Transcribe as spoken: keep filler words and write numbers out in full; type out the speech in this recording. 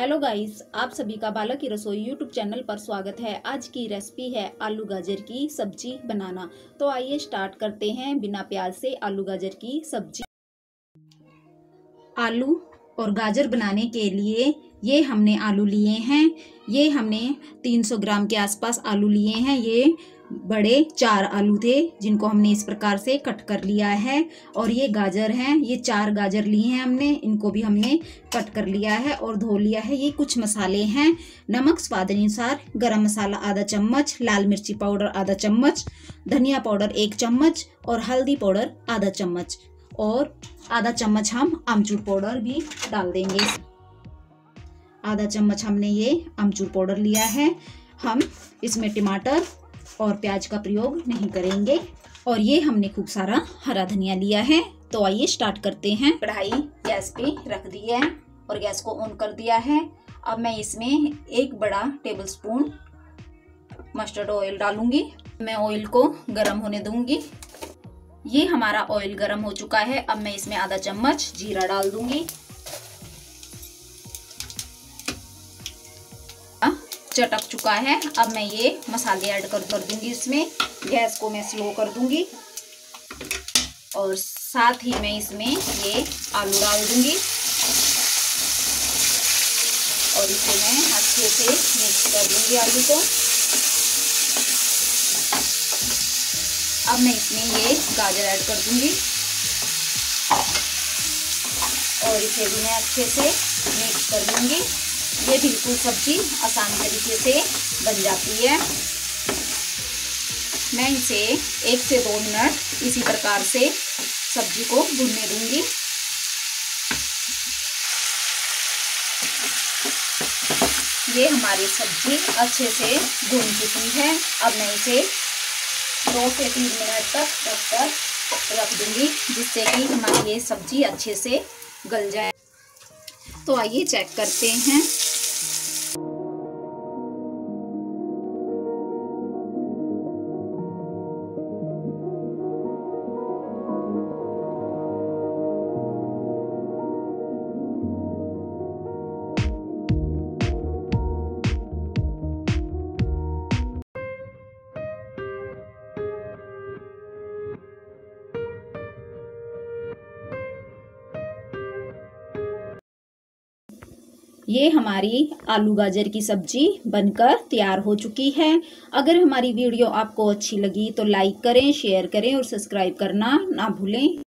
Hello guys, आप सभी का बाला की रसोई यूट्यूब चैनल पर स्वागत है। आज की रेसिपी है आलू गाजर की सब्जी बनाना। तो आइए स्टार्ट करते हैं बिना प्याज से आलू गाजर की सब्जी। आलू और गाजर बनाने के लिए ये हमने आलू लिए हैं, ये हमने तीन सौ ग्राम के आसपास आलू लिए हैं। ये बड़े चार आलू थे जिनको हमने इस प्रकार से कट कर लिया है। और ये गाजर हैं, ये चार गाजर लिए हैं हमने, इनको भी हमने कट कर लिया है और धो लिया है। ये कुछ मसाले हैं, नमक स्वाद अनुसार, गरम मसाला आधा चम्मच, लाल मिर्ची पाउडर आधा चम्मच, धनिया पाउडर एक चम्मच और हल्दी पाउडर आधा चम्मच और आधा चम्मच हम आमचूर पाउडर भी डाल देंगे। आधा चम्मच हमने ये आमचूर पाउडर लिया है। हम इसमें टमाटर और प्याज का प्रयोग नहीं करेंगे। और ये हमने खूब सारा हरा धनिया लिया है। तो आइए स्टार्ट करते हैं। कढ़ाई गैस पे रख दी है और गैस को ऑन कर दिया है। अब मैं इसमें एक बड़ा टेबलस्पून मस्टर्ड ऑयल डालूंगी। मैं ऑयल को गर्म होने दूंगी। ये हमारा ऑयल गर्म हो चुका है। अब मैं इसमें आधा चम्मच जीरा डाल दूंगी। चटक चुका है। अब मैं ये मसाले ऐड कर कर दूंगी इसमें। गैस को मैं स्लो कर दूंगी और साथ ही मैं इसमें ये आलू डाल दूंगी और इसे मैं अच्छे से मिक्स कर दूंगी आलू को। अब मैं इसमें ये गाजर ऐड कर दूंगी और इसे भी मैं अच्छे से मिक्स कर दूंगी। ये बिल्कुल सब्जी आसान तरीके से बन जाती है। मैं इसे एक से दो मिनट इसी प्रकार से सब्जी को भुनने दूंगी। ये हमारी सब्जी अच्छे से भुन चुकी है। अब मैं इसे दो से तीन मिनट तक ढककर रख दूंगी जिससे कि हमारी ये सब्जी अच्छे से गल जाए। तो आइए चेक करते हैं। ये हमारी आलू गाजर की सब्जी बनकर तैयार हो चुकी है। अगर हमारी वीडियो आपको अच्छी लगी तो लाइक करें, शेयर करें और सब्सक्राइब करना ना भूलें।